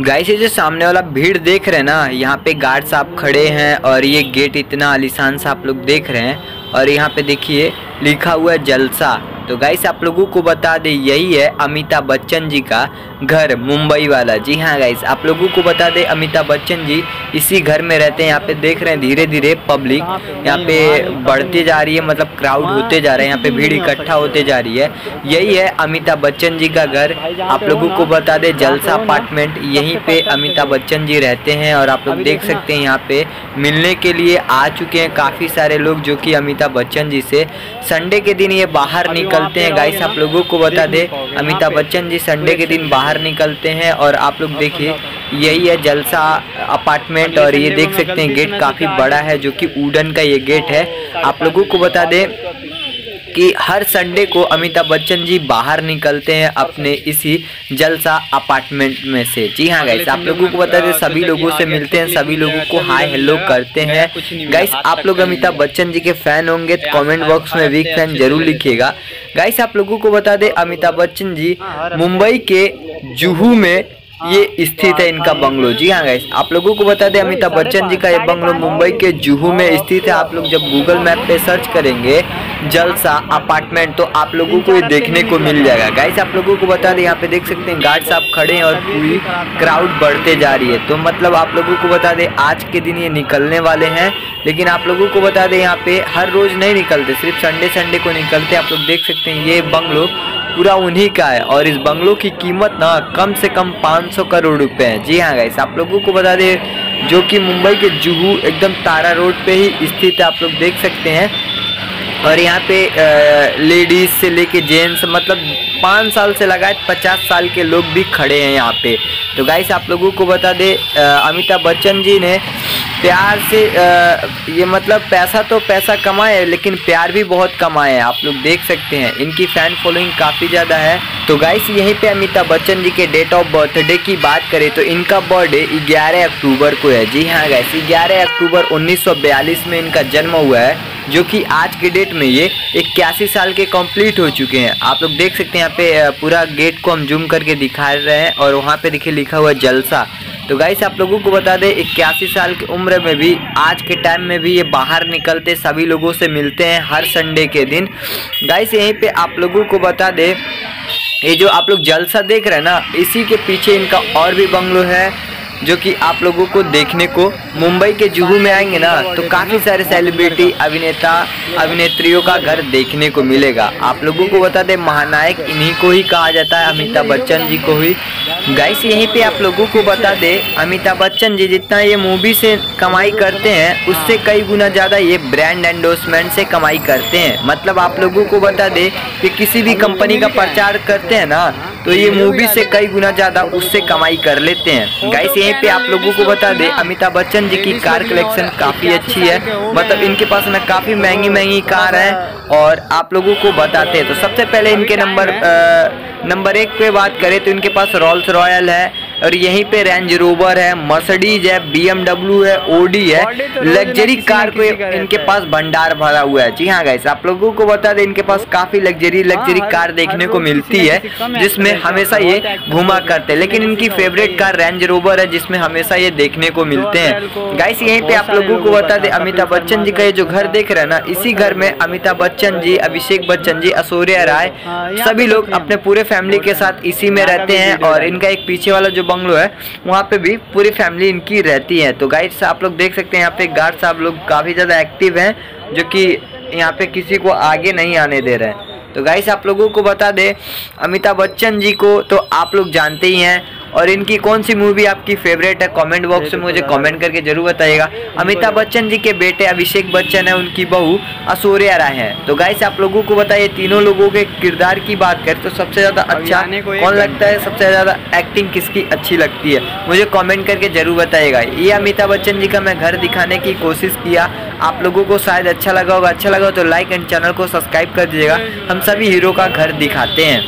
Guys ये जो सामने वाला भीड़ देख रहे हैं ना, यहाँ पे गार्ड साहब खड़े हैं और ये गेट इतना आलीशान सा आप लोग देख रहे हैं। और यहाँ पे देखिए लिखा हुआ है जलसा। तो गाइस आप लोगों को बता दें यही है अमिताभ बच्चन जी का घर, मुंबई वाला। जी हाँ गाइस आप लोगों को बता दें अमिताभ बच्चन जी इसी घर में रहते हैं। यहाँ पे देख रहे हैं धीरे धीरे पब्लिक यहाँ पे बढ़ती जा रही है, मतलब क्राउड होते जा रहे हैं, यहाँ पे भीड़ इकट्ठा होते जा रही है। यही है अमिताभ बच्चन जी का घर। आप लोगों को बता दें जलसा अपार्टमेंट, यहीं पे अमिताभ बच्चन जी रहते हैं। और आप लोग देख सकते हैं यहाँ पे मिलने के लिए आ चुके हैं काफ़ी सारे लोग, जो कि अमिताभ बच्चन जी से संडे के दिन ये बाहर निकलते हैं। गाइस आप लोगों को बता दें अमिताभ बच्चन जी संडे के दिन बाहर निकलते हैं। और आप लोग देखिए यही है जलसा अपार्टमेंट। और ये देख सकते हैं गेट काफ़ी बड़ा है, जो कि वुडन का ये गेट है। आप लोगों को बता दें कि हर संडे को अमिताभ बच्चन जी बाहर निकलते हैं अपने इसी जलसा अपार्टमेंट में से। जी हाँ गाइस आप लोगों को बता दें सभी लोगों से मिलते हैं, सभी लोगों को हाय हेलो करते हैं। गाइस आप लोग अमिताभ बच्चन जी के फैन होंगे तो कमेंट बॉक्स में बिग फैन जरूर लिखिएगा। गाइस आप लोगों को बता दें अमिताभ बच्चन जी मुंबई के जुहू में ये स्थित है इनका बंगलो। जी हाँ गाइस आप लोगों को बता दें अमिताभ बच्चन जी का ये बंगलो मुंबई के जुहू में स्थित है। आप लोग जब गूगल मैप पे सर्च करेंगे जलसा अपार्टमेंट तो आप लोगों को ये देखने को मिल जाएगा। गाइस आप लोगों को बता दें यहाँ पे देख सकते हैं गार्ड साहब खड़े हैं और पूरी क्राउड बढ़ते जा रही है। तो मतलब आप लोगों को बता दें आज के दिन ये निकलने वाले हैं, लेकिन आप लोगों को बता दें यहाँ पे हर रोज़ नहीं निकलते, सिर्फ संडे संडे को निकलते। आप लोग देख सकते हैं ये बंगलो पूरा उन्हीं का है। और इस बंगलों की कीमत ना कम से कम 500 करोड़ रुपए है। जी हाँ गाइस आप लोगों को बता दें जो कि मुंबई के जुहू एकदम तारा रोड पे ही स्थित है। आप लोग देख सकते हैं और यहाँ पे लेडीज़ से लेके जेंट्स, मतलब 5 साल से लगाए 50 साल के लोग भी खड़े हैं यहाँ पे। तो गाइस आप लोगों को बता दें अमिताभ बच्चन जी ने प्यार से ये मतलब पैसा तो पैसा कमाए लेकिन प्यार भी बहुत कमाए। आप लोग देख सकते हैं इनकी फ़ैन फॉलोइंग काफ़ी ज़्यादा है। तो गाइस यहीं पे अमिताभ बच्चन जी के डेट ऑफ बर्थडे की बात करें तो इनका बर्थडे 11 अक्टूबर को है। जी हाँ गाइस 11 अक्टूबर 1942 में इनका जन्म हुआ है, जो कि आज के डेट में ये 81 साल के कंप्लीट हो चुके हैं। आप लोग देख सकते हैं यहाँ पे पूरा गेट को हम जूम करके दिखा रहे हैं और वहाँ पे देखिए लिखा हुआ है जलसा। तो गाइस आप लोगों को बता दें 81 साल की उम्र में भी आज के टाइम में भी ये बाहर निकलते, सभी लोगों से मिलते हैं हर संडे के दिन। गाइस यहीं पे आप लोगों को बता दें ये जो आप लोग जलसा देख रहे हैं ना, इसी के पीछे इनका और भी बंगलो है, जो कि आप लोगों को देखने को मुंबई के जुहू में आएंगे ना तो काफ़ी सारे सेलिब्रिटी अभिनेता अभिनेत्रियों का घर देखने को मिलेगा। आप लोगों को बता दें महानायक इन्हीं को ही कहा जाता है, अमिताभ बच्चन जी को ही। गाइस यहीं पे आप लोगों को बता दें अमिताभ बच्चन जी जितना ये मूवी से कमाई करते हैं उससे कई गुना ज़्यादा ये ब्रांड एंडोर्समेंट से कमाई करते हैं। मतलब आप लोगों को बता दें कि किसी भी कंपनी का प्रचार करते हैं ना तो ये मूवी से कई गुना ज़्यादा उससे कमाई कर लेते हैं। गाइस यहीं पे आप लोगों को बता दें अमिताभ बच्चन जी की कार कलेक्शन काफ़ी अच्छी है, मतलब इनके पास ना काफ़ी महंगी महंगी कार है। और आप लोगों को बताते हैं तो सबसे पहले इनके नंबर 1 पे बात करें तो इनके पास रोल्स रॉयल्स है और यहीं पे रेंज रोवर है, मर्सिडीज है, बीएमडब्ल्यू है, ओडी है। लग्जरी कार को इनके पास भंडार भरा हुआ है। जी हाँ गाइस आप लोगों को बता दें इनके पास काफ़ी लग्जरी कार देखने को मिलती है, जिसमें हमेशा ये घुमा करते हैं। लेकिन इनकी फेवरेट कार रेंज रोवर है, जिसमें हमेशा ये देखने को मिलते हैं। गाइस यहीं पे आप लोगों को बता दें अमिताभ बच्चन जी का ये जो घर देख रहे हैं ना, इसी घर में अमिताभ बच्चन जी, अभिषेक बच्चन जी, ऐश्वर्या राय सभी लोग अपने पूरे फैमिली के साथ इसी में रहते हैं। और इनका एक पीछे वाला जो बंगलो है वहाँ पे भी पूरी फैमिली इनकी रहती है। तो गाइस आप लोग देख सकते हैं यहाँ पे गार्ड साहब लोग काफ़ी ज़्यादा एक्टिव हैं, जो कि यहाँ पे किसी को आगे नहीं आने दे रहे हैं। तो गाइस आप लोगों को बता दें अमिताभ बच्चन जी को तो आप लोग जानते ही हैं। और इनकी कौन सी मूवी आपकी फेवरेट है कमेंट बॉक्स में मुझे कमेंट करके जरूर बताइएगा। अमिताभ बच्चन जी के बेटे अभिषेक बच्चन है, उनकी बहू ऐश्वर्या राय है। तो गाइस आप लोगों को बताइए तीनों लोगों के किरदार की बात करें तो सबसे ज़्यादा अच्छा कौन लगता है, सबसे ज़्यादा एक्टिंग किसकी अच्छी लगती है मुझे कॉमेंट करके जरूर बताइएगा। ये अमिताभ बच्चन जी का मैं घर दिखाने की कोशिश किया, आप लोगों को शायद अच्छा लगा होगा। अच्छा लगा हो तो लाइक एंड चैनल को सब्सक्राइब कर दीजिएगा। हम सभी हीरो का घर दिखाते हैं।